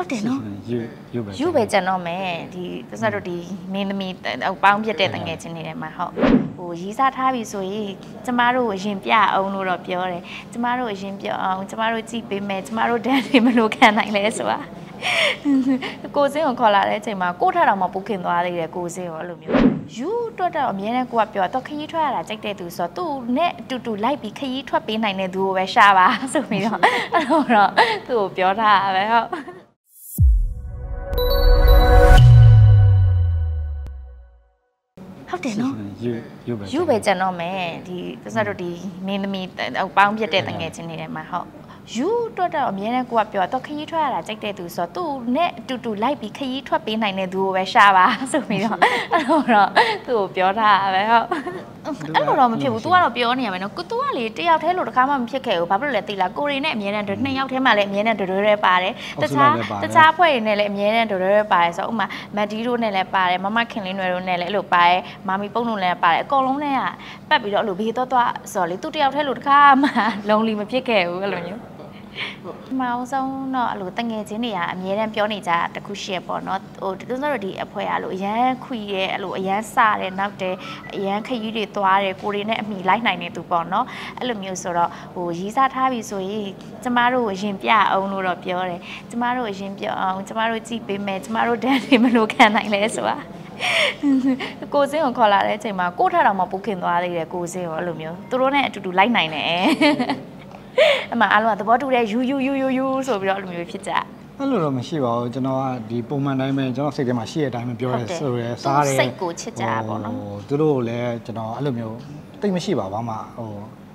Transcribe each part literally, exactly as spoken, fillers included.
ဟုတ်တယ်နော်ယူယူပဲယူပဲကျွန်တော်မယ်ဒီသစ္စာတို့ဒီမင်းသမီးပေါင်းပြတဲ့တငယ်ချင်းတွေထဲမှာဟုတ်ဟိုရေးစားထားပြီဆိုရင်ကျမတို့အရင်ပြအောင်လို့တော့ပြောတယ်ကျမတို့အရင်ပြအောင်ကျမတို့ကြည့်ပေးမယ်ကျမတို့တန်းနေမလို့ခံနိုင်လဲဆိုတာကိုစင်းကိုခေါ်လာတဲ့အချိန်မှာကိုထတော်မှာပုခင်သွားသေးတယ်ကိုစင်းရောအဲ့လိုမျိုးယူတော့တော့အမြဲတမ်းကိုကပြောတော့ခရီးထွက်ရတာကြိုက်တဲ့သူဆိုတော့သူ့နဲ့အတူတူလိုက်ပြီးခရီးထွက်ပေးနိုင်တဲ့သူကိုပဲရှာပါဆိုပြီးတော့အဲ့လိုတော့သူ့ကိုပြောတာပဲဟုတ်ဟုတ်တယ်နော်ယူယူပဲယူပဲကျွန်တော်မယ်ဒီသစ္စာတို့ဒီမင်းသမီးပေါင်းပြတဲ့တငယ်ချင်းတွေထဲမှာဟုတ်ယူတော့တော့အမြဲတမ်းကိုကပြောတော့ခရီးထွက်ရတာကြိုက်တဲ့သူဆိုတော့သူ့နဲ့အတူတူလိုက်ပြီးခရီးထွက်ပေးနိုင်တဲ့သူကိုပဲရှာပါဆိုပြီးတော့အဲ့လိုတော့သူ့ကိုပြောတာပဲဟုတ်အဲ့လိုတော့မဖြစ်ဘူး तू ကတော့ပြောနေရမယ်နော် तू ကလေတယောက်တည်းလို့တခါမှမဖြစ်ခဲ့ဘူးဘာဖြစ်လို့လဲသိလားကိုရီနဲ့အမြဲတမ်းနှစ်ယောက်တည်းမှလည်းအမြဲတမ်းဒွဲရဲပါတယ်တခြားတခြားဖွဲ့တွေနဲ့လည်းအမြဲတမ်းဒွဲရဲပါတယ်ဆိုတော့ဥမာမတ်ဒီရိုနဲ့လည်းပါတယ်မမခင်လေးနွယ်ရိုနဲ့လည်းအဲ့လိုပါတယ်မာမီပုံလုံးလည်းပါတယ်အကုန်လုံးနဲ့ကပတ်ပြီးတော့အဲ့လိုဘေးတော့တော့ဆိုတော့လေ तू တယောက်တည်းလို့တခါမှလုံးလီမဖြစ်ခဲ့ဘူးအဲ့လိုမျိုးမအောင်ဆုံးတော့အဲ့လိုတငယ်ချင်းတွေကအမြဲတမ်းပြောနေကြတာတခုရှိရပေါ့နော်ဟိုသူတို့ဒီအဖွဲအားလို့အရန်ခွီရဲအဲ့လိုအရန်စတယ်နောက်တယ်အရန်ခရီးတွေသွားတယ်ကိုရီနဲ့အမိလိုက်နိုင်နေသူပေါ့နော်အဲ့လိုမျိုးဆိုတော့ဟိုရေးစားထားပြီဆိုရင်ကျမတို့အရင်ပြအောင်လို့တော့ပြောတယ်ကျမတို့အရင်ပြအောင်ကျမတို့ကြည့်ပေးမယ်ကျမတို့တန်းနေမလို့ခံနိုင်လဲဆိုတာကိုစင်းကိုခေါ်လာတဲ့အချိန်မှာကိုထတော်မှာပုခင်သွားသေးတယ်ကိုစင်းရောအဲ့လိုမျိုးသူတို့နဲ့အတူတူလိုက်နိုင်တယ်အမှအားလုံးကသဘောတူတဲ့ယူယူယူယူယူဆိုပြီးတော့လူမျိုးဖြစ်ကြအဲ့လိုတော့မရှိပါဘူးကျွန်တော်ကဒီပုံမှန်တိုင်းပဲကျွန်တော်စိတ်ထဲမှာရှိတဲ့အတိုင်းပဲပြောရဲဆိုရဲစားရဲစိတ်ကိုချစ်ကြပေါ့နော်သူတို့လည်းကျွန်တော်အဲ့လိုမျိုးတိတ်မရှိပါဘာမှ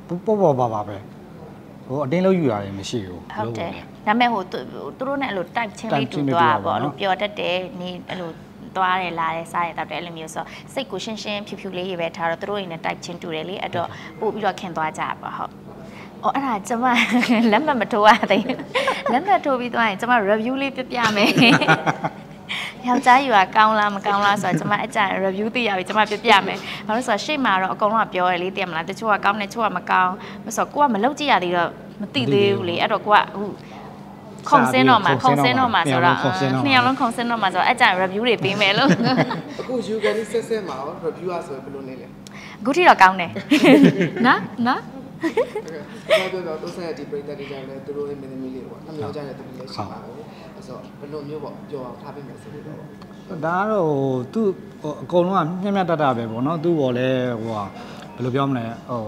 ဟိုပေါ့ပေါ့ပါပါပဲဟိုအတင်းလို့ယူရတယ်မရှိဘူးဟုတ်တယ်ဒါပေမဲ့ဟိုသူတို့နဲ့အဲ့လို type ချင်းလေးတူသွားပေါ့လို့ပြောတတ်တယ်နေအဲ့လိုသွားတယ်လာတယ်စားတယ်တောက်တယ်အဲ့လိုမျိုးဆိုစိတ်ကိုရှင်းရှင်းဖြူဖြူလေးရေးပဲထားတော့သူတို့တွေနဲ့ type ချင်းတူတယ်လေအဲ့တော့ပို့ပြီးတော့ခင်သွားကြပါဟုတ်อ๋ออะน่ะจม้าลำบะมาโทอ่ะเต็งลำบะโทပြီးသွားရင်จม้า review လေးပြပြမယ်ယောက်ျားอยู่อ่ะကောင်းလားမကောင်းလားဆိုတော့จม้าအကြံ review သိရပြီจม้าပြပြမယ်ဘာလို့ဆိုတော့ရှေ့မှာတော့အကုန်လုံးကပြောရလေသိရမလားတချို့ကကောင်းတယ်ချို့ကမကောင်းဆိုတော့ကိုကမလုပ်ကြည့်ရသေးတော့မသိသေးဘူးလေအဲ့တော့ကိုကဟိုခုံစင်းတော့မှာခုံစင်းတော့မှာဆိုတော့နှစ်ယောက်လုံးခုံစင်းတော့မှာဆိုတော့အကြံ review တွေပေးမယ်လို့အခု you can ဆက်ဆက်မှာ review อ่ะဆိုတော့ဘယ်လိုနေလဲအခုထိတော့ကောင်းတယ်နော်နော်တော့တော့တော့ဆက်ရဒီပရိသတ်တွေကြတယ်သူတို့ရဲ့မင်းသမီးလေးပေါ့နှမျိုးကြတယ်သူလည်းရှိပါဘူးအဲ့ဆိုဘယ်လိုမျိုးပေါ့ကြော်အောင်ထားပေးမယ်ဆိုလို့တော့ဒါကတော့သူအကုန်လုံးကမျက်မျက်တတပဲပေါ့နော်သူ့ပေါ်လဲဟိုဟာဘယ်လိုပြောမလဲဟို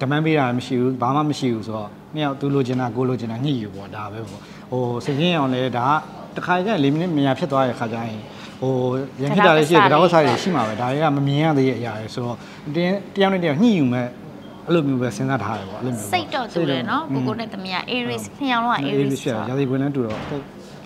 ဒမန်းပေးတာမရှိဘူးဘာမှမရှိဘူးဆိုတော့နှစ်ယောက်သူလိုချင်တာကိုလိုချင်တာညှိယူပေါ့ဒါပဲပေါ့ဟိုစရင်အောင်လဲဒါကတခါကျရင်လေးမိနစ်မြန်ဖြစ်သွားတဲ့ခါကျရင်ဟိုရန်ခိတာလေးရှိတယ်ကတော့ဆိုင်ရှိမှာပဲဒါတွေကမမြင်ရသေးတဲ့အရာတွေဆိုတော့တင်းတယောက်နဲ့တယောက်ညှိယူမဲ့အဲ့လိုမျိုးပဲစဉ်းစားထားတယ်ပေါ့အဲ့လိုမျိုးစိတ်တော့တူတယ်နော်ကိုကိုနဲ့သမီးက Aries နှစ်ယောက်လုံးက Aries ဆိုတော့ရာသီဝင်လည်းတူတော့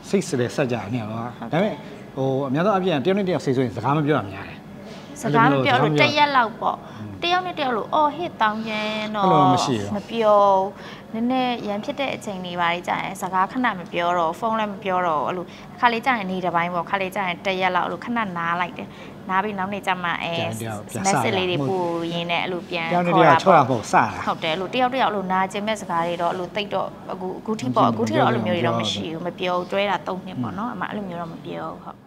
စိတ်စတယ်ဆက်ကြတယ်နှစ်ယောက်လုံးကဒါပေမဲ့ဟိုအများဆုံးအပြည့်တယောက်နဲ့တယောက်စိတ်ဆိုရင်စကားမပြောရများတယ်စကားမပြောလို့တရက်လောက်ပေါ့တယောက်နဲ့တယောက်လို့အော်ဟစ်တောင်းရန်တော့မပြောနည်းနည်းရန်ဖြစ်တဲ့အချိန်တွေပါလေကြာရင်စကားခဏမပြောတော့ဖုန်းလည်းမပြောတော့အဲ့လိုခါလေးကြာရင်နေတစ်ပိုင်းပေါ့ခါလေးကြာရင်တရက်လောက်အဲ့လိုခဏနားလိုက်တယ်နားပြီးနောက်နေ့ကျမှအဲ message လေးတွေပို့ရင်းနဲ့အဲ့လိုပြန်ခေါ်တာပေါ့ဟုတ်တယ်အဲ့လိုတယောက်တယောက်အဲ့လိုနားကျင်မဲ့စကားတွေတော့အဲ့လိုတိတ်တော့အခုအခုထိပေါ့အခုထိတော့အဲ့လိုမျိုးတွေတော့မရှိဘူးမပြောတွဲတာသုံးနှစ်ပေါ့နော်အမအဲ့လိုမျိုးတော့မပြောဟုတ်